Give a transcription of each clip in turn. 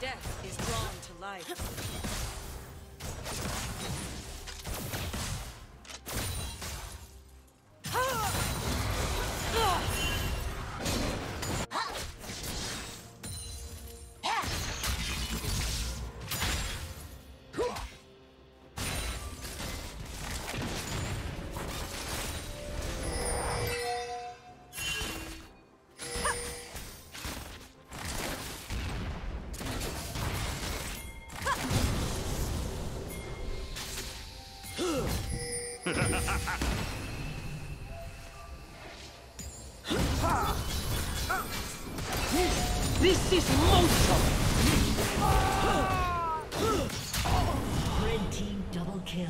Death is drawn to life. This is Moto! Red team double kill.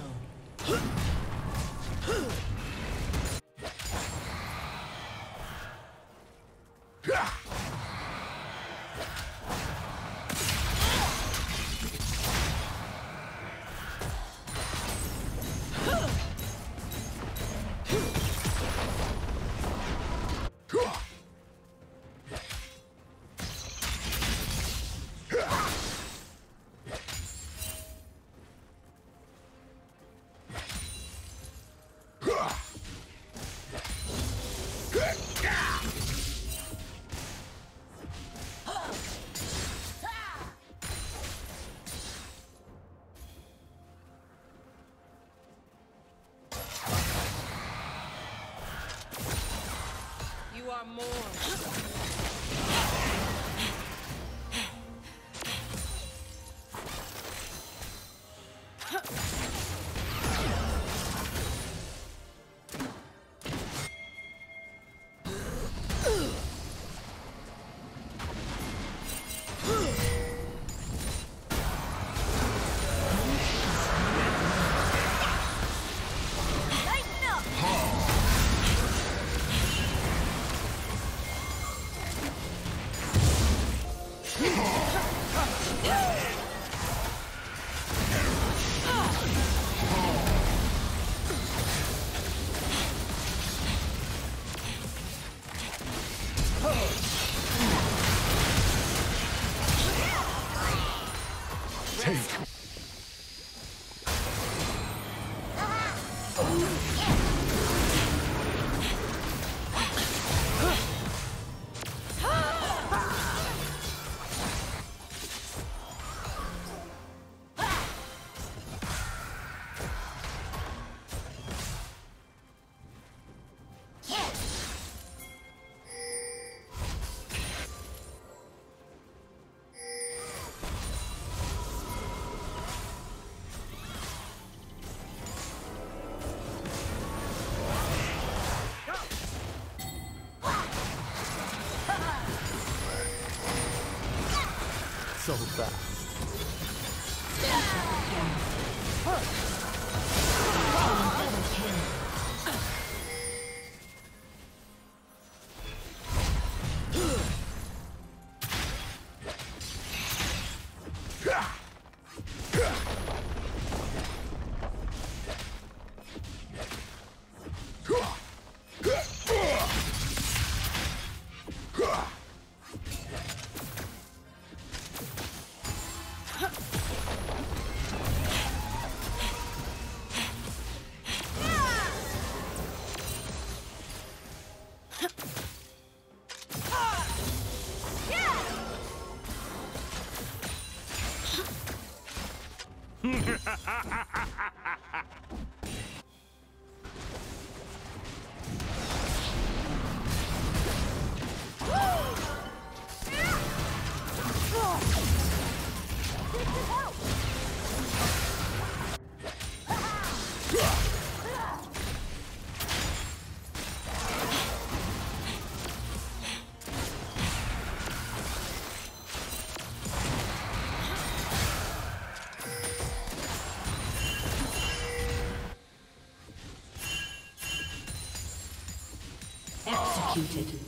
More. Executed.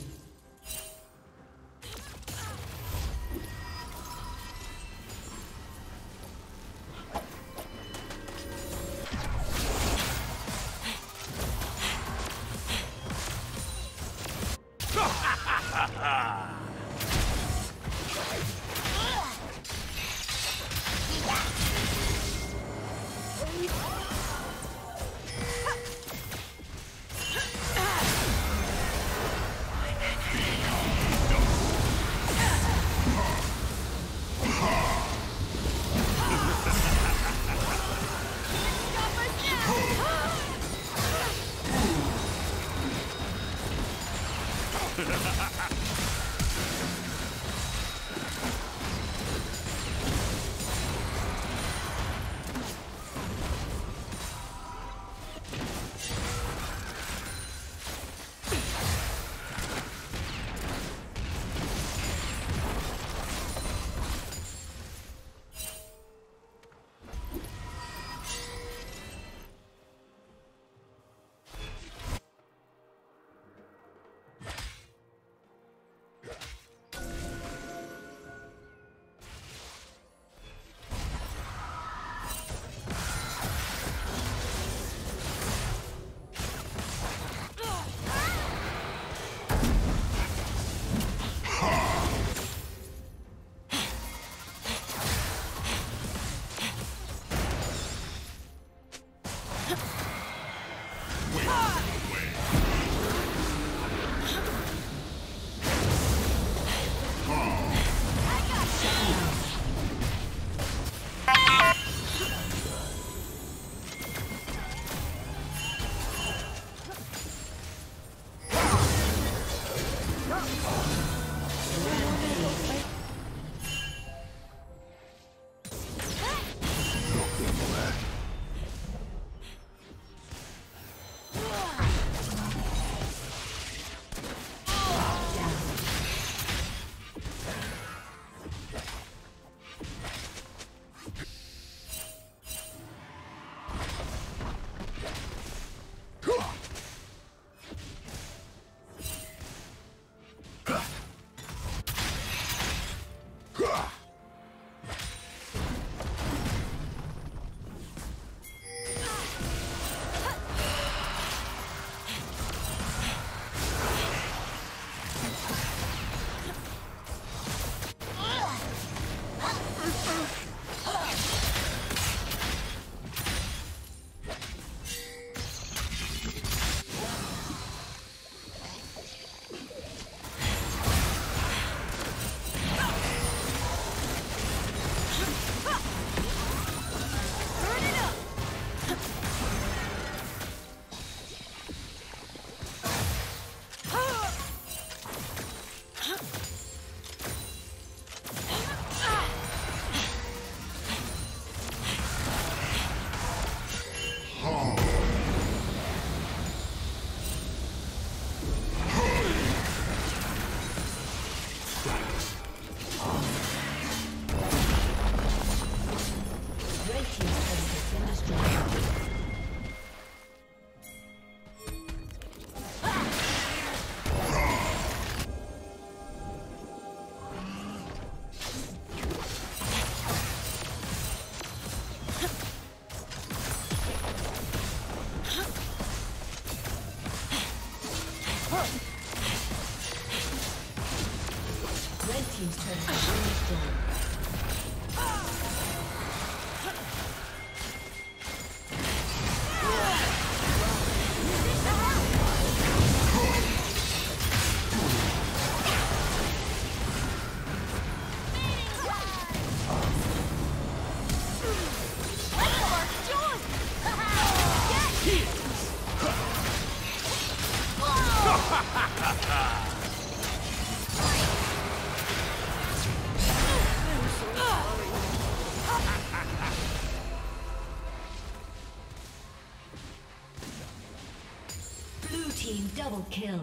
team double kill.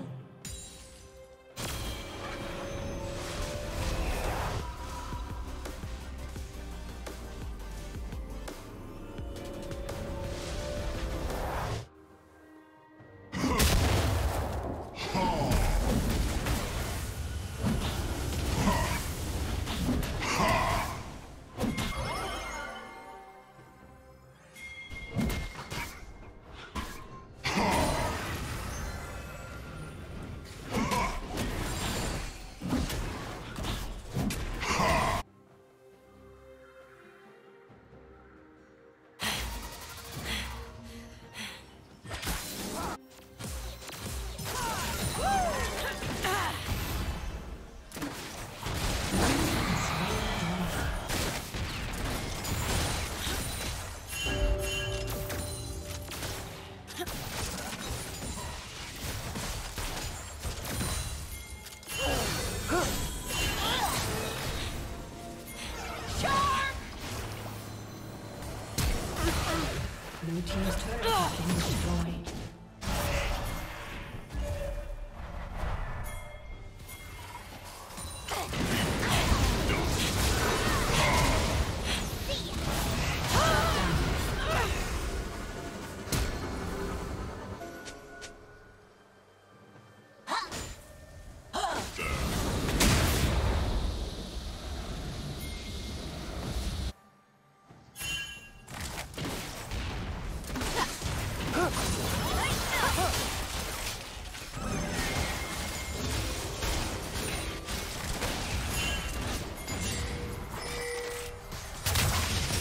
Blue team's turret has been destroyed.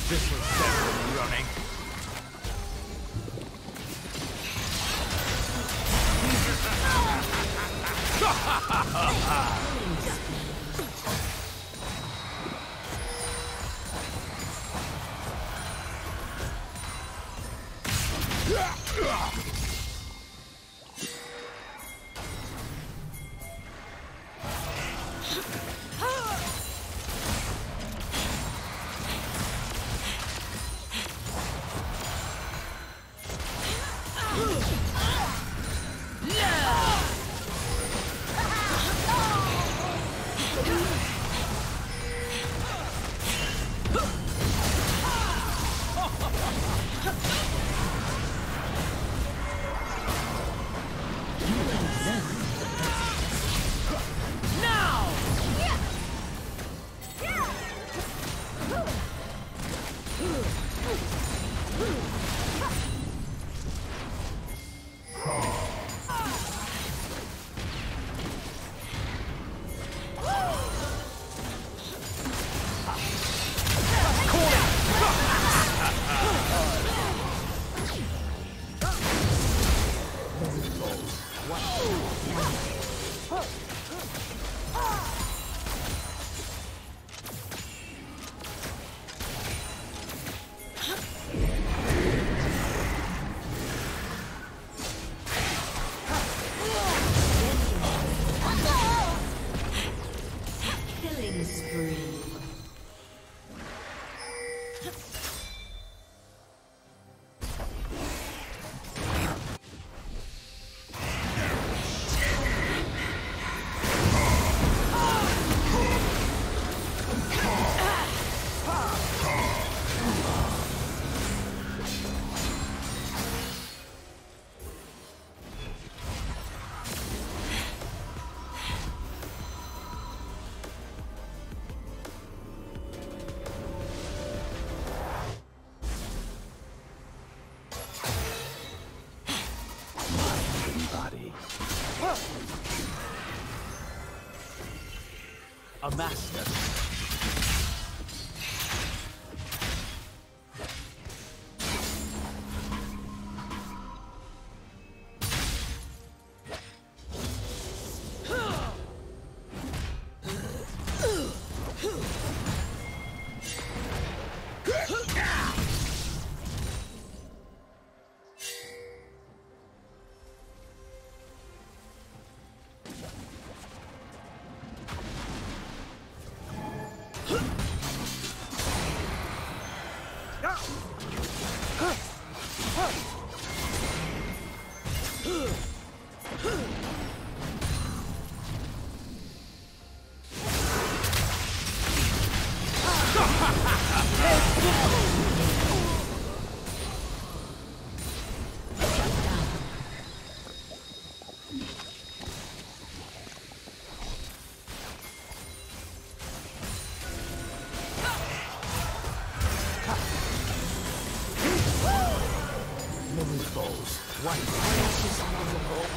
This was definitely running. A master. enemy foes. One pious is honorable.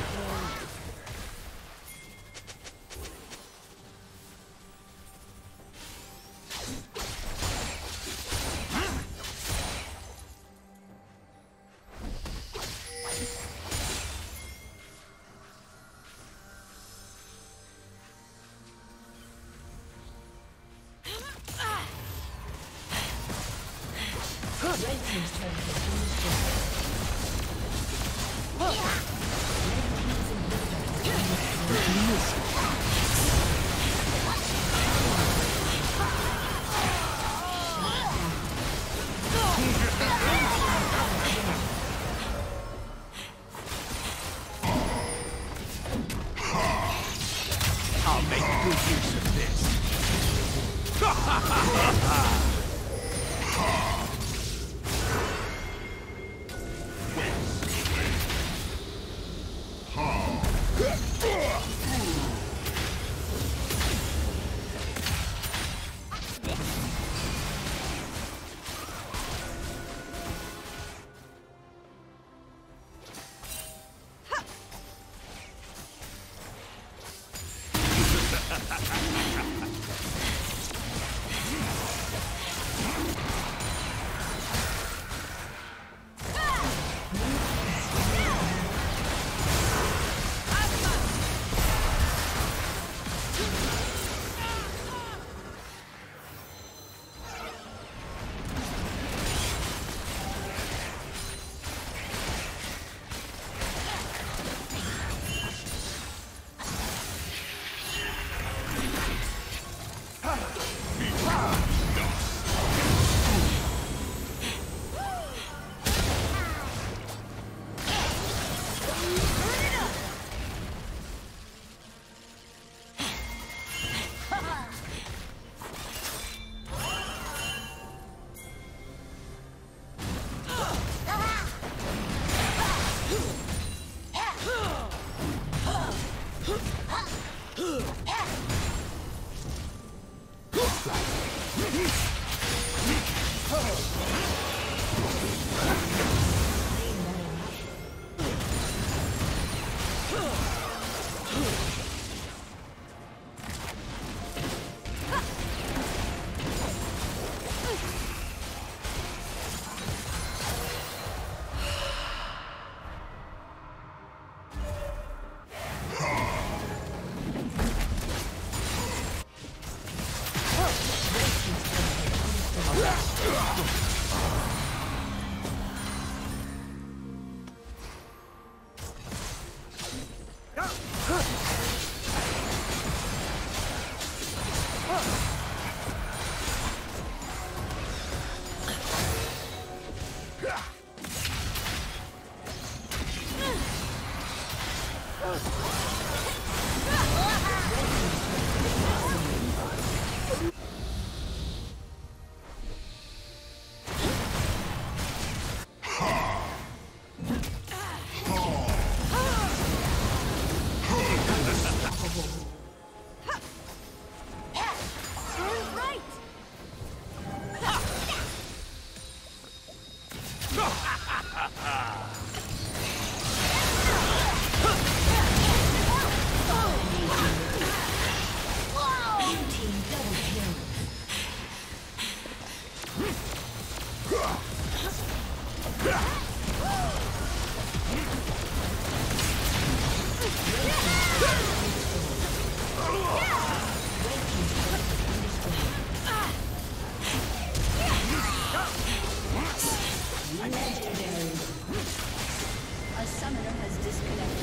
A summoner has disconnected.